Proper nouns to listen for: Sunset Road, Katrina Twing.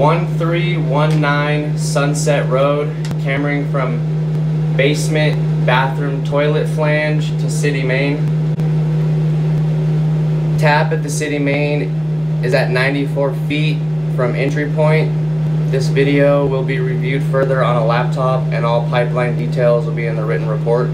1319 Sunset Road, cameraing from basement, bathroom, toilet flange to city main. Tap at the city main is at 94 feet from entry point. This video will be reviewed further on a laptop, and all pipeline details will be in the written report.